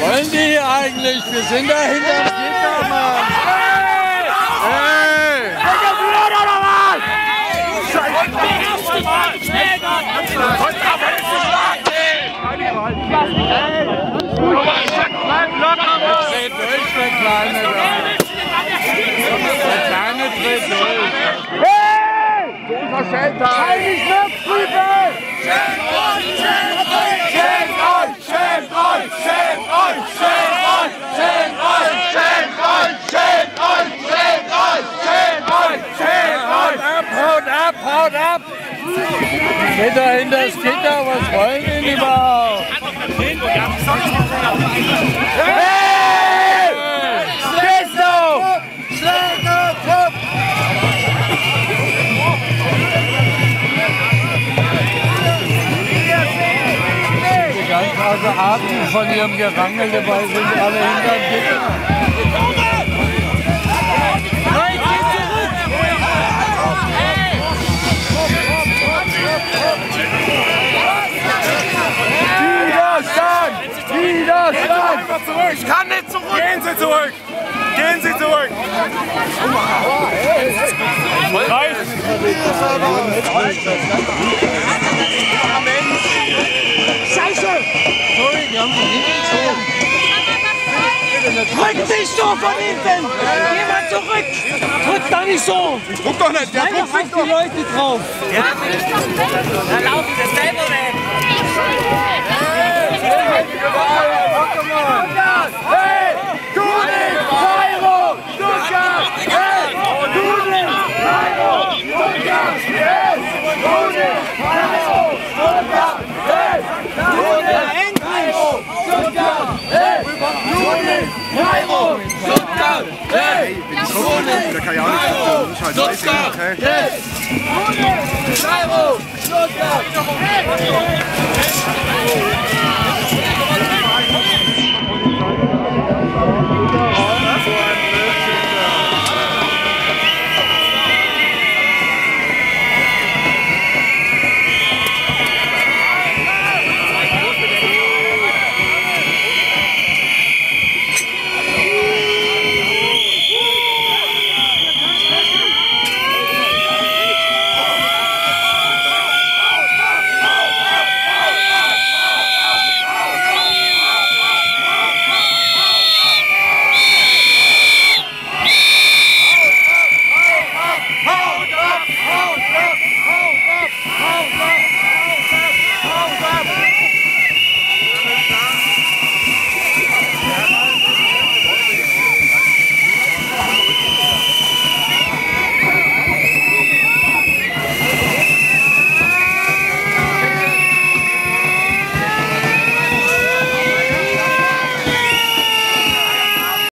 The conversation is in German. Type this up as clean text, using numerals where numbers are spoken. Wollen die hier eigentlich? Wir sind da hinterm Gitter, Mann! Hey! Hey! Blöd oder was? Haut ab! Gitter in das Gitter, was wollen denn die überhaupt? Hey! Christo! Schläger, Kopf! Die ganz außer Atem von ihrem Gerangel, dabei sind alle hinterm Gitter. Widerstand! raus! Gehen Sie einfach zurück! Ich kann nicht zurück! Gehen Sie zurück! Gehen Sie zurück! Scheiße! Sorry, wir haben die Linie gezogen! Drück dich so von hinten! Geh mal zurück! Drück da nicht so! Ich drück doch nicht! Nein, drück doch die Leute drauf! Ja, dann laufen wir selber weg! Stuttgart!